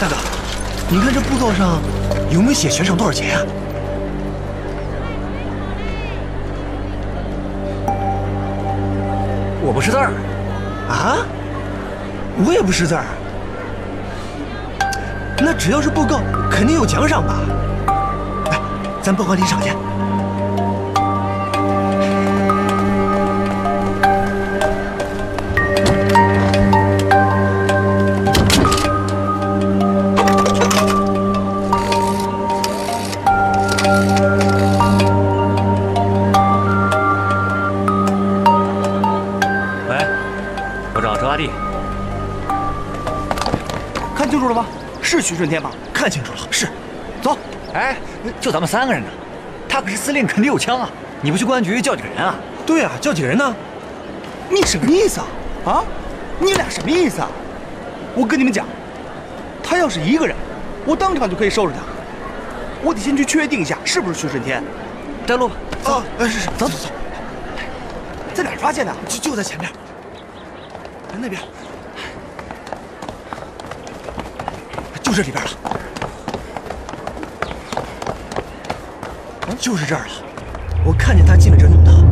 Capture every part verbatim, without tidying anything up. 大哥，你看这步骤上有没有写全程多少钱呀、啊？ 我不识字儿，啊，我也不识字儿。那只要是不够，肯定有奖赏吧？来，咱奔黄体场去。是徐顺天吧？看清楚了，是。走，哎，就咱们三个人呢，他可是司令，肯定有枪啊！你不去公安局叫几个人啊？对啊，叫几个人呢？你什么意思啊？啊，你俩什么意思啊？我跟你们讲，他要是一个人，我当场就可以收拾他。我得先去确定一下是不是徐顺天。带路吧。啊，哎，是是，走走走。在哪儿发现的？就就在前面，那边。 就这里边了，就是这儿了。我看见他进了这弄堂。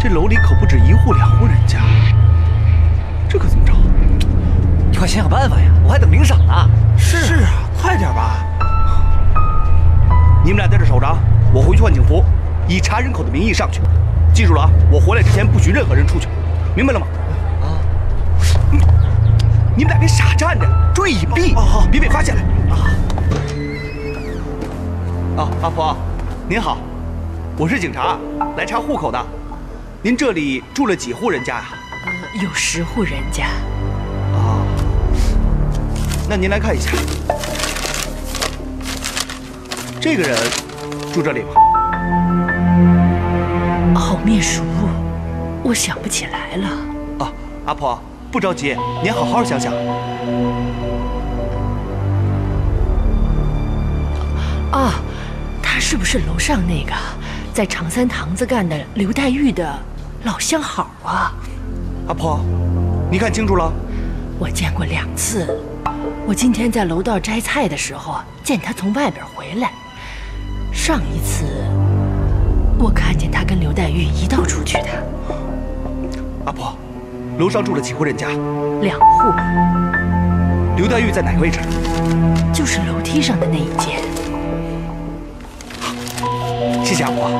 这楼里可不止一户两户人家，这可怎么着？你快想想办法呀！我还等领赏呢。是是啊，快点吧！你们俩在这守着，我回去换警服，以查人口的名义上去。记住了啊，我回来之前不许任何人出去，明白了吗？ 你们俩别傻站着，注意隐蔽，好，别被发现了。啊，啊，阿婆，您好，我是警察，来查户口的。您这里住了几户人家呀？呃，有十户人家。啊，那您来看一下，这个人住这里吗？好面熟，我想不起来了。啊，阿婆。 不着急，您好好想想。哦，他是不是楼上那个在长三堂子干的刘黛玉的老相好啊？阿婆，你看清楚了？我见过两次。我今天在楼道摘菜的时候见他从外边回来。上一次我看见他跟刘黛玉一道出去的。阿婆。 楼上住了几户人家？两户。刘黛玉在哪个位置？就是楼梯上的那一间。谢谢阿婆。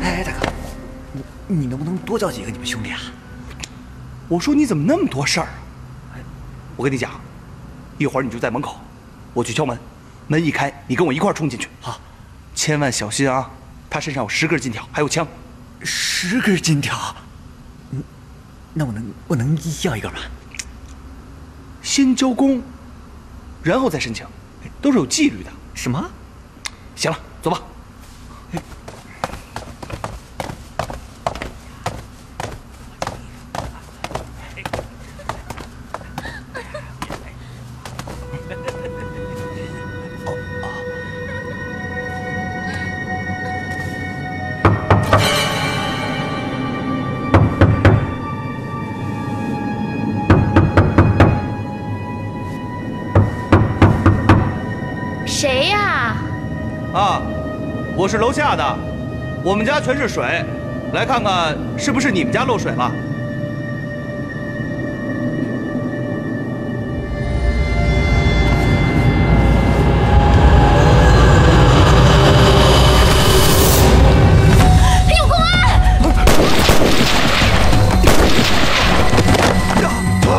哎哎，大哥，你你能不能多叫几个你们兄弟啊？我说你怎么那么多事儿啊？我跟你讲，一会儿你就在门口，我去敲门，门一开，你跟我一块儿冲进去。好，千万小心啊！ 他身上有十根金条，还有枪。十根金条，嗯，那我能我能要一根吗？先交工，然后再申请，都是有纪律的。什么？行了，走吧。哎、哦哦。 我是楼下的，我们家全是水，来看看是不是你们家漏水了。有公安！跑！ 啊！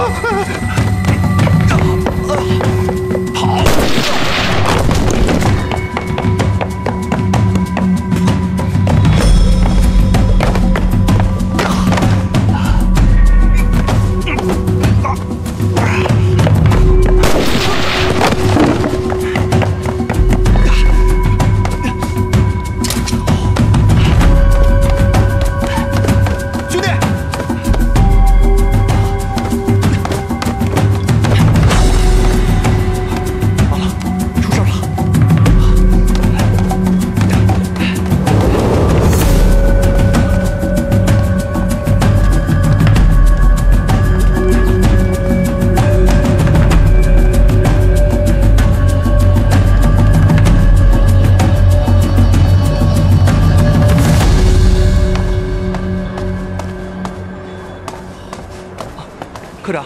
科长，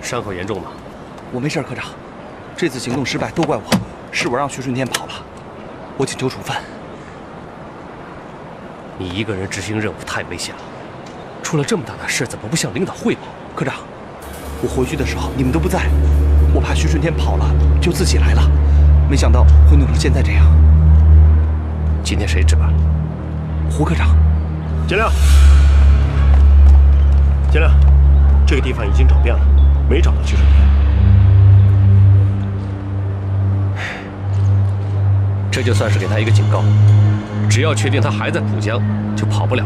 伤口严重吗？我没事，科长。这次行动失败都怪我，是我让徐顺天跑了，我请求处分。你一个人执行任务太危险了，出了这么大的事，怎么不向领导汇报？科长，我回去的时候你们都不在，我怕徐顺天跑了，就自己来了，没想到会弄成现在这样。今天谁值班？胡科长。金亮。 金亮，这个地方已经找遍了，没找到徐顺天。这就算是给他一个警告，只要确定他还在浦江，就跑不了。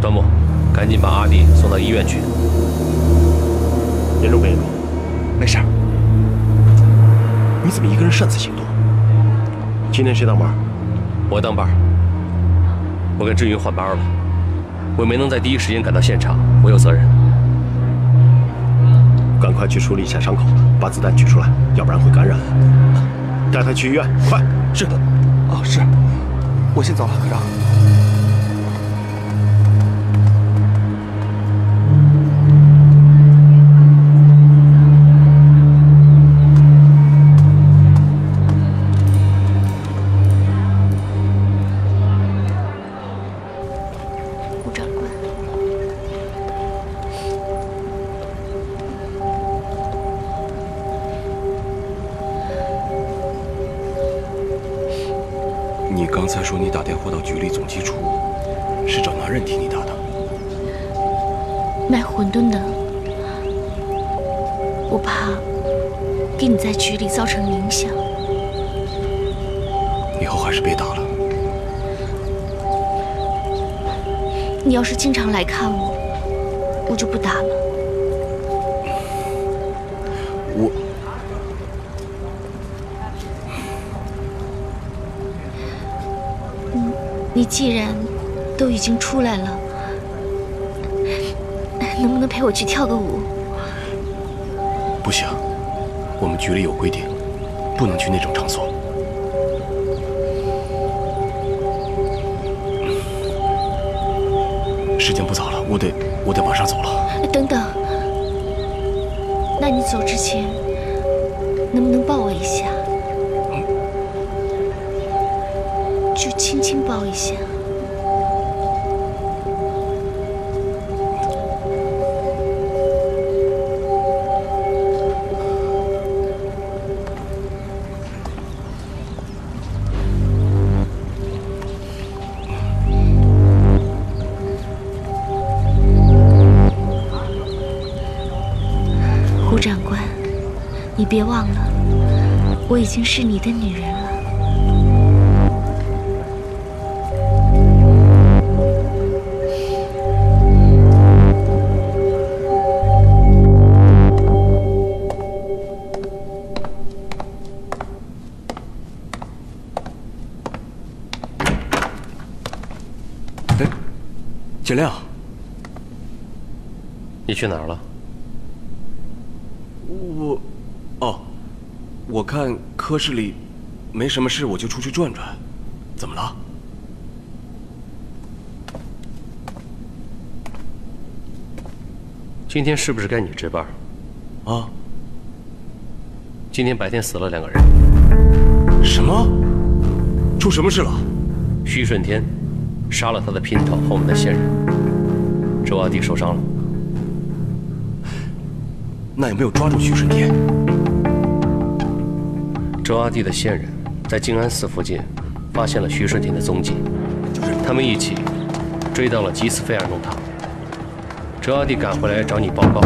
端木，赶紧把阿迪送到医院去。严重不严重？没事。你怎么一个人擅自行动？今天谁当班？我当班。我跟志云换班了。 我没能在第一时间赶到现场，我有责任。赶快去处理一下伤口，把子弹取出来，要不然会感染。带他去医院，快！是的。哦，是。我先走了，科长。再说你打电话到局里总机处，是找男人替你打的。卖馄饨的，我怕给你在局里造成影响。以后还是别打了。你要是经常来看我，我就不打了。我。 你既然都已经出来了，能不能陪我去跳个舞？不行，我们局里有规定，不能去那种场所。时间不早了，我得我得马上走了。等等，那你走之前，能不能抱我一下？ 就轻轻抱一下。胡长官，你别忘了，我已经是你的女人了。 雪亮，你去哪儿了？我，哦，我看科室里没什么事，我就出去转转。怎么了？今天是不是该你值班？啊？今天白天死了两个人。什么？出什么事了？徐顺天。 杀了他的姘头和我们的线人，周阿迪受伤了。那有没有抓住徐顺天？周阿迪的线人在静安寺附近发现了徐顺天的踪迹，他们一起追到了吉斯菲尔弄堂。周阿迪赶回来找你报告，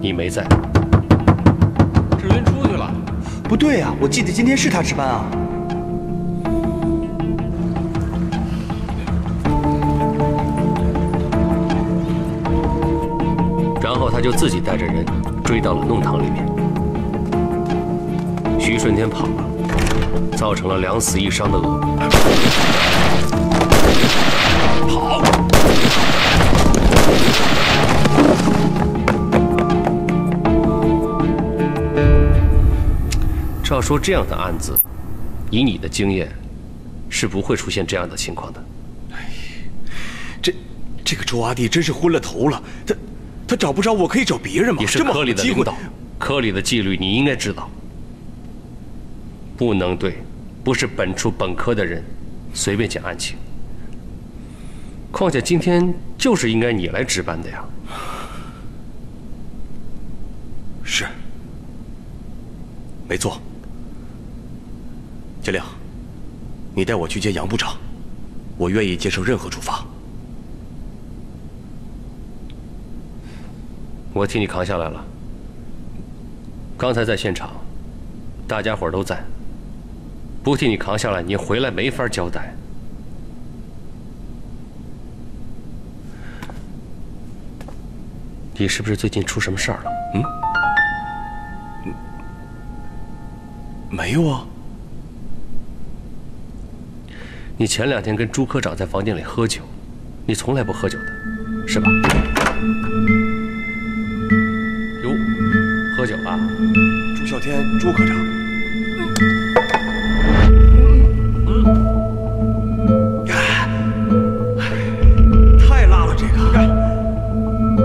你没在。志云出去了。不对呀、啊，我记得今天是他值班啊。 然后他就自己带着人追到了弄堂里面，徐顺天跑了，造成了两死一伤的恶果。跑！照说这样的案子，以你的经验，是不会出现这样的情况的。这。这个周阿弟真是昏了头了，他他找不着我可以找别人嘛。你是科里的领导，科里的纪律你应该知道，不能对不是本处本科的人随便讲案情。况且今天就是应该你来值班的呀。是，没错。杰亮，你带我去见杨部长，我愿意接受任何处罚。 我替你扛下来了。刚才在现场，大家伙都在。不替你扛下来，你回来没法交代。你是不是最近出什么事儿了？嗯，没有啊。你前两天跟朱科长在房间里喝酒，你从来不喝酒的，是吧？ 喝酒了，朱啸天，朱科长。嗯，太辣了这个。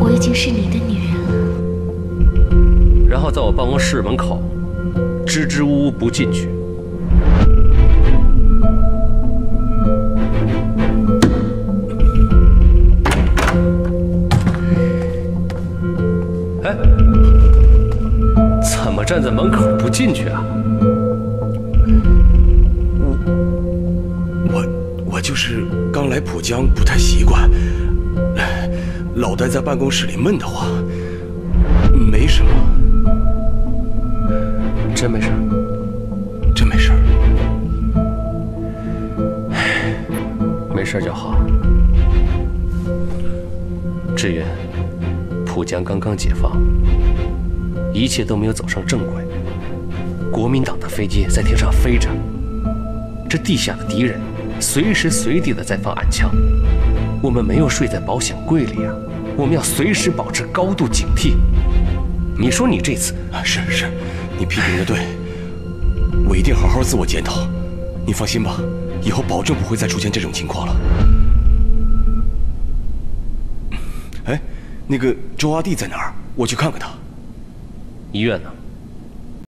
我已经是你的女人了。然后在我办公室门口，支支吾吾不进去。 站在门口不进去啊！我我我就是刚来浦江，不太习惯，老待在办公室里闷得慌，没什么，真没事，真没事，没事就好。志远，浦江刚刚解放。 一切都没有走上正轨，国民党的飞机在天上飞着，这地下的敌人随时随地的在放暗枪，我们没有睡在保险柜里啊，我们要随时保持高度警惕。你说你这次啊，是是，你批评的对，我一定好好自我检讨。你放心吧，以后保证不会再出现这种情况了。哎，那个周阿弟在哪儿？我去看看他。 医院呢？